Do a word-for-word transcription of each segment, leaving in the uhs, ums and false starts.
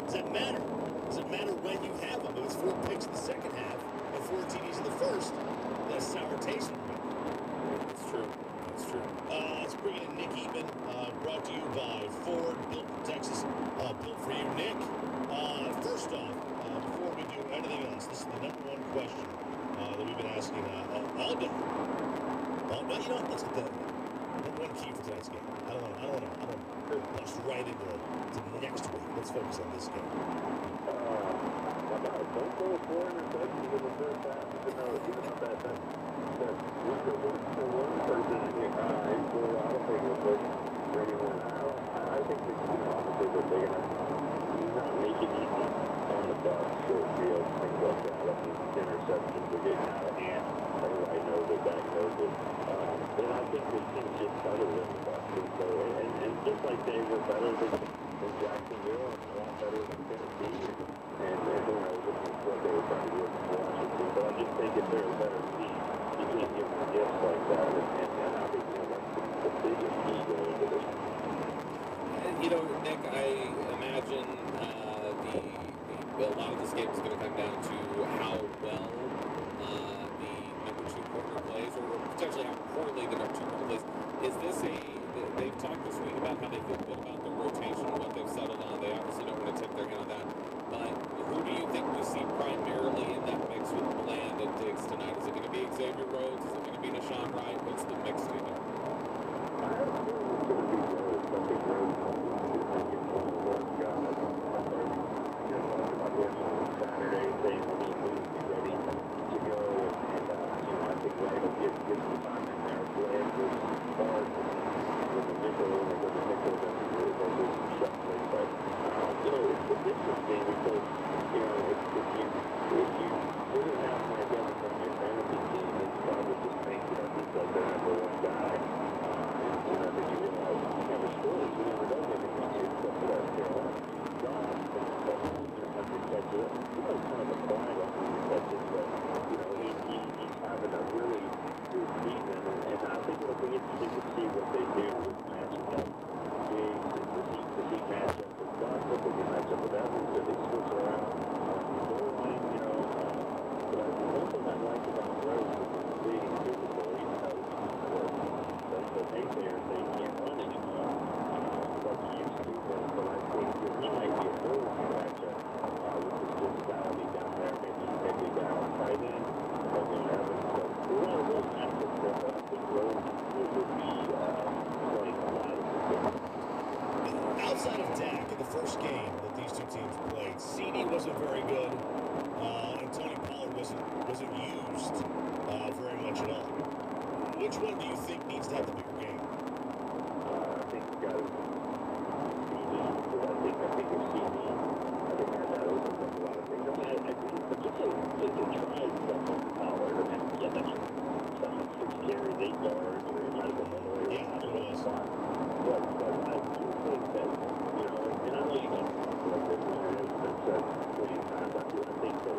Does it matter? Does it matter when you have them? It was four picks in the second half and four T Ds in the first. That's sour taste. That's true. That's true. Uh, let's bring in Nick Eatman, uh, brought to you by Ford, built in Texas, uh, built for you, Nick. Uh, first off, uh, before we do anything else, this is the number one question uh, that we've been asking uh, all day. Well, well, you know what? Let's get that one key for tonight's game. I don't want to. I don't want to. I don't want to. Let's right into it. To next week. Let's focus on this game. Uh, don't go with four interceptions in the first half. Even though it's not that bad. We're going to look for one person in here. I don't think we'll put Brady one out. I think the offenses are big enough to not make it easy on the ball, short field, things like that. I think these interceptions are getting out of hand. I know that Dak knows it. Um, and I think this team gets better than the Bucks. So, and, and just like they were better than, than Jacksonville, and a lot better than Tennessee, and who knows what they were trying to do with Washington. But I just think if they're a better team, you can't give them gifts like that. And, and, and I think you know, that's the, the biggest key going into this. You know, Nick, I imagine uh, the, the, a lot of this game is going to come down to how well uh, potentially how poorly the number two quarterback plays. Is this a, they've talked this week about how they feel good about the rotation, what they've settled on. They obviously don't want to tip their hand on that. But who do you think we see primarily in that mix with Bland and Diggs tonight? Is it going to be Xavier Rhodes? Is it going to be Deshaun Wright? What's the mix to you? I don't know if it's going to be Rhodes. I think Rhodes will be the worst guy. I don't know if they're going to be on Saturday. They will be ready to go. Right, will get get some time in there. Bland was hard with the nickel, and with the nickel, that's a really good lose some shot play. But um, you know, it's, it's interesting because you know if, if you if you didn't have my gun from your fantasy team, it's probably just think that he's like the number one guy. Uh, and you know that you realize you never scores, you never done anything like you except for that Carolina. John, that's it. You know, kind of a blind on these touches, but you know he he he's having a really season, and I think it'll be interesting to see what they do with matching up Diggs and the heat, the heat matchup with Buck, what they can match up with Evans, so they switch around the goal line, you know. Um, but one thing I like about Rhodes is he's leading Super Bowl, he knows that the naysayers, they can't run anymore, like he used to, but I think that he might be a goal line matchup uh, with his physicality down there, maybe maybe down tight end, maybe Evans. We're going to look at this, but I think Rhodes will be playing a lot of success. Outside of Dak, in the first game that these two teams played, CeeDee wasn't very good, uh, and Tony Pollard wasn't, wasn't used uh, very much at all. Which one do you think needs to have the bigger game? Uh, I think uh, CeeDee. I think, I think it's CeeDee. I think that, that opens up a lot of things. I mean, I, I think particularly if they tried stuff on Pollard, I mean, yeah, that's someone six carries, eight yards, or it might have been one or yeah, I don't know. But, but I do think that, you know, and I know you got to talk about this one, and it's been said many times, I do,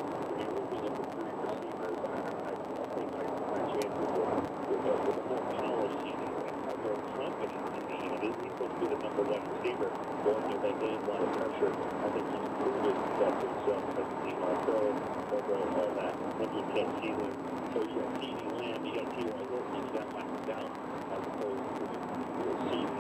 I think that, you know, being number three receivers, I, I, I think my, my chances are with a, with a more polished season, I'm more confident in me, you know, this is supposed to be the number one receiver going through that game, a lot of pressure. I think he's proven that himself as a team all pro, all pro, all that, and he's that season. So you got CeeDee Lamb, you got T Y Wilson, you got Michael Downs, as opposed to CeeDee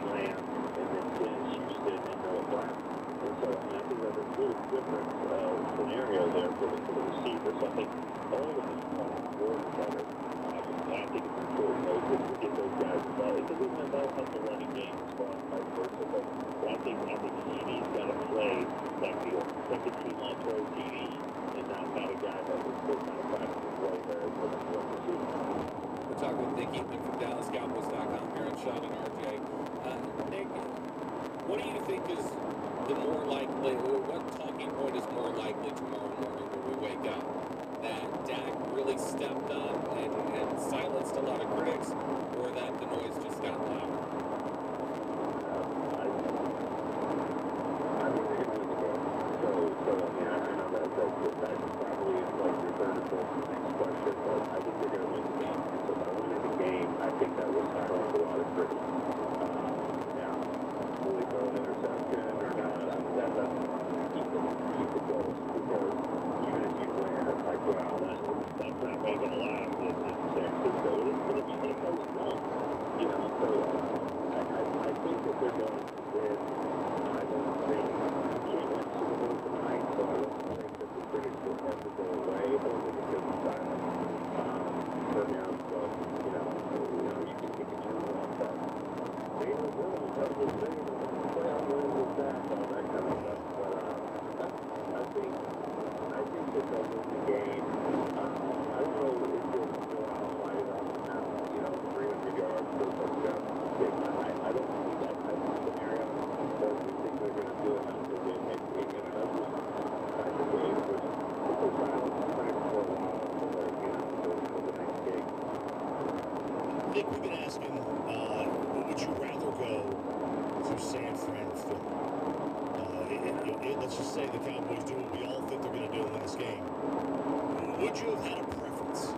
Lamb, and then Dennis Houston, and Noah Brown. And so I mean, I think that's a really different uh, scenario there for the, for the receivers. So I think all of these points work better. I, I think it's important, though, just to get those guys involved. Because it's about how the running game is far and vice versa. But I think I think CeeDee's got to play like the second team on pro T V and not have a guy that was still kind of practicing. We're talking with Nick Eatman from Dallas Cowboys dot com here on Sean and R J. Uh, Nick, what do you think is the more likely, or what talking point is more likely tomorrow morning when we wake up? That Dak really stepped up and, and silenced a lot of critics, or that the noise just got louder? Uh, I mean, they're going to go. So, so, yeah, I know that, that, that, that probably is like your third or fourth thing. Question, but I think they're going to win the game. And so by winning the game, I think that will start off a lot of critics. Um, now, will they throw an interception or not? That doesn't keep them think I think that that was the game. Uh, I don't know if it's going outside on that, you know, three hundred yards for a touchdown. I don't see that type of scenario. So if you think they're going to do it, they did make it in another one. I think the game was super silent for a while before, you know, for the next game. Nick, we've been asking, uh, would you rather go to San Fran or Philly? Let's just say the Cowboys do what we all think they're going to do in this game. Would you have had a preference? Yeah, I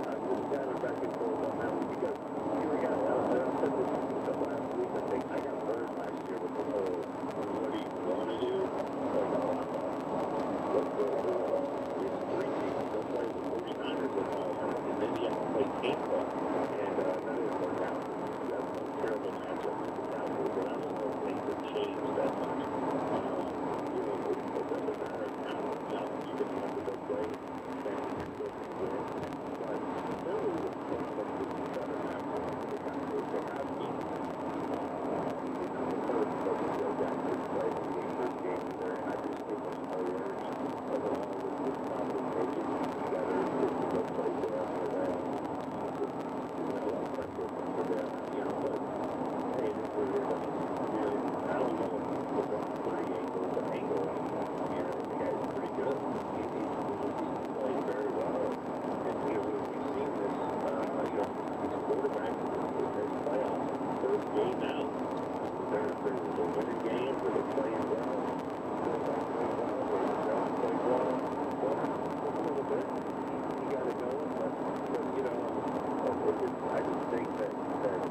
was kind of back and forth on that one because we got out there. I said this stuff last week. I think I got burned last year with the whole, what do you want to do? Like, oh, I'm going to go with three teams. They'll play the forty-niners and all that. And then you have to play Tampa. And uh, that didn't work out. That's a terrible matchup with the Cowboys. And I don't know. Change that much. Um, you know, it doesn't matter now. Now you can have the best play and you're going to win. But there is a sense that this is better than the Cowboys. They have been, you know, the first couple of Dak has played in the first game there, and I just think the players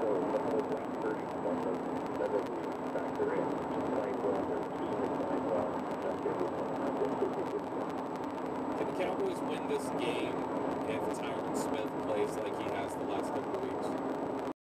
overall with this problem taking together is the best play there after that. Just, you know, a lot of pressure for them, you know, but hey, this is really Cowboys win this game if Tyron Smith